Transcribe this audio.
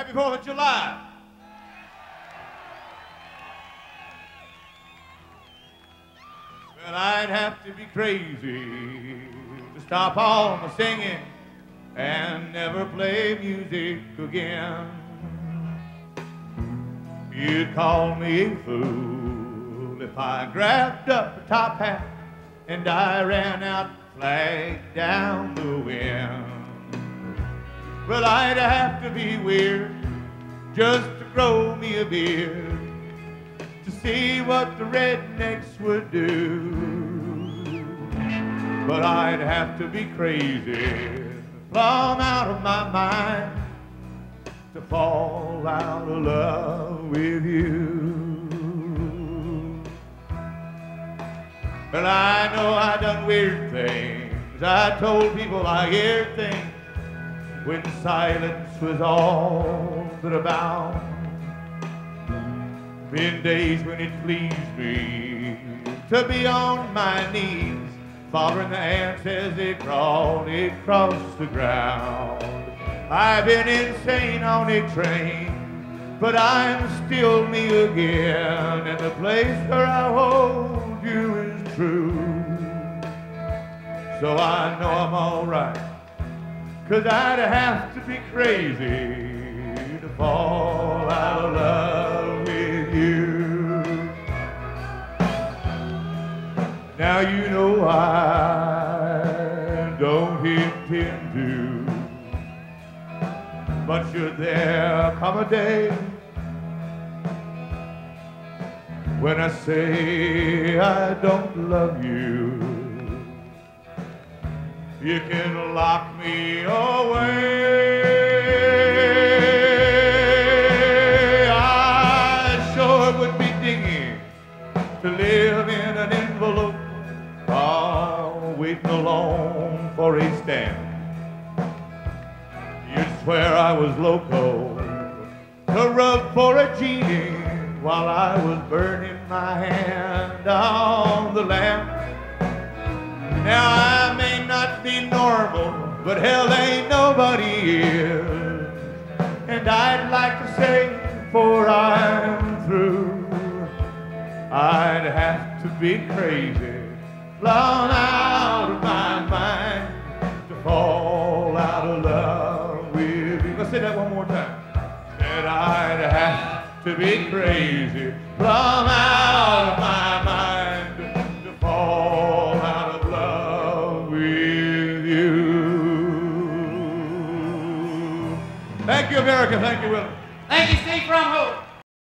Happy 4th of July. Well, I'd have to be crazy to stop all my singing and never play music again. You'd call me a fool if I grabbed up a top hat and I ran out flag down the wind. Well, I'd have to be weird just to grow me a beard, to see what the rednecks would do. But I'd have to be crazy, plumb out of my mind, to fall out of love with you. But I know I done weird things, I told people I heard things when silence was all but a bound. In days when it pleased me to be on my knees, following the ants as they crawled across the ground. I've been insane on a train, but I'm still me again, and the place where I hold you is true. So I know I'm alright, 'cause I'd have to be crazy to fall out of love with you. Now you know I don't intend to, but should there come a day when I say I don't love you, you can lock me away. I sure would be dingy to live in an envelope, waiting alone for a stamp. You'd swear I was loco to rub for a genie while I was burning my hand on the lamp. Now I may not be normal, but hell, ain't nobody is. And I'd like to say, before I'm through, I'd have to be crazy, blown out of my mind, to fall out of love. Say that one more time. Said I'd have to be crazy, plumb out of my mind, to fall out of love with you. Thank you, America. Thank you, Willie. Thank you, Steve Fromholz.